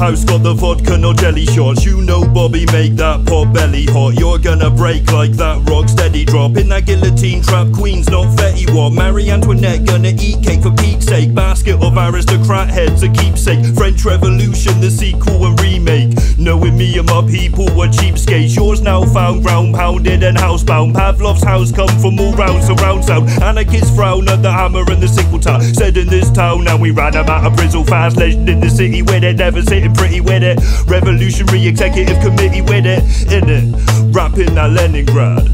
house got the vodka, no jelly shots. You know Bobby make that pot belly hot. You're gonna break like that rock steady drop. In that guillotine trap, Queen's not Fetty Wap. Marie Antoinette gonna eat cake for Pete's sake. Basket of aristocrat heads, a keepsake. French Revolution, the sequel and remake. Knowing me and my people were cheapskates. Yours now found, ground pounded and housebound. Pavlov's house come from all round, surround sound. Anarchists frown at the hammer and the sickle tap. Said in this town, and we ran 'em out of prison fast. Legend in the city with it, never sitting pretty with it. Revolutionary executive committee with it, in it. Rapping that Leningrad,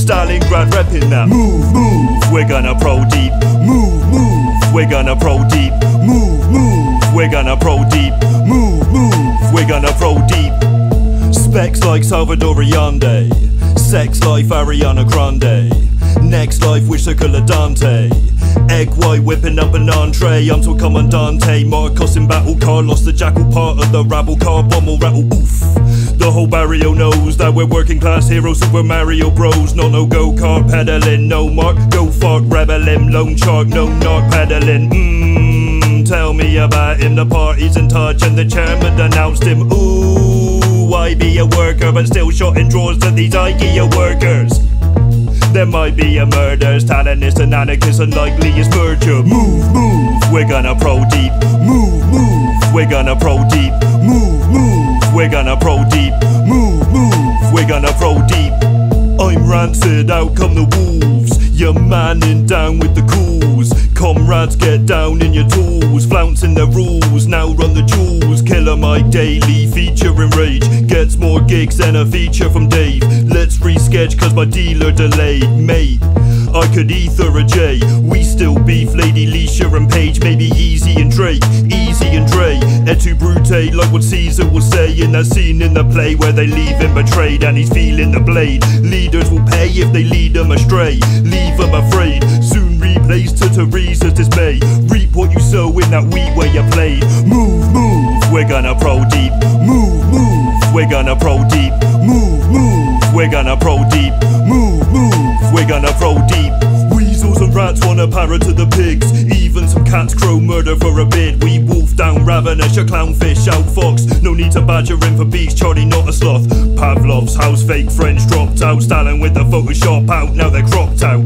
Stalingrad, repping that. Move, move, we're gonna pro deep. Move, move, we're gonna pro deep. Move, move, we're gonna pro deep. Move, move, we're gonna pro deep. Specs like Salvador Allende, sex life Ariana Grande. Next life with Killer Dante, egg white whipping up an entree. I'm Subcomandante Marcos in battle. Carlos the Jackal, part of the rabble. Car bomb will rattle. Oof. The whole barrio knows that we're working class heroes. Super Mario Bros. No, no go kart pedaling. No mark, go fart rebelling. Lone shark, no knock pedaling. Tell me about him. The party's in touch and the chairman announced him. Ooh, I be a worker, but still shot in drawers to these IKEA workers. There might be a murder, Stalinist and anarchist, unlikely is virtue. Move, move, we're gonna pro deep. Move, move, we're gonna pro deep. Move, move, we're gonna pro deep. Move, move, we're gonna pro deep. I'm Rancid, out come the wolves. You're manning down with the ghouls. Comrades, get down in your tools. Flouncing the rules, now run the jewels. Killer Mike daily, featuring Rage. Gets more gigs than a feature from Dave. Let's resketch cause my dealer delayed. Mate, I could ether a J. We still beef Lady Leshurr and Paige. Maybe Yeezy and Drake, Eazy and Dre. Et tu brute, like what Caesar will say in that scene in the play where they leave him betrayed and he's feeling the blade. Leaders will pay if they lead them astray. Leave them afraid, soon replaced to Teresa's dismay. Reap what you sow in that wheat where you played. Move, move, we're gonna pro deep. Move, move, we're gonna pro deep. Move, move, we're gonna pro deep. Move, move, we're gonna pro deep. Weasels and rats wanna parrot to the pigs. Even some cats crow murder for a bid. We wolf down ravenous, your clownfish out fox. No need to badger in for beast, Charlie not a sloth. Pavlov's house, fake French dropped out. Stalin with the Photoshop out, now they're cropped out.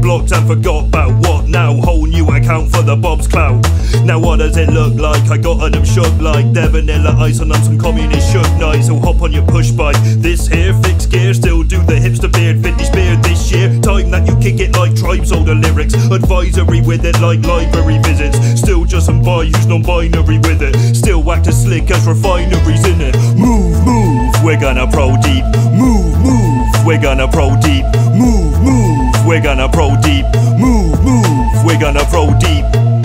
Blocked and forgot about what now? Whole new account for the Bob's clout. Now what does it look like? I got on them shook like they're vanilla ice and I'm some communist shook night. So hop on your push bike. This here, fixed gear, still do the hipster beard. 50 spear this year, time that you kick it like tribes older lyrics. Advisory with it like library visits. Still just some boy who's non-binary with it. Still whacked as slick as refineries in it. Move, move, we're gonna pro deep. Move, move, we're gonna pro deep. Move, move, we're gonna pro deep. Move, move, we're gonna pro deep.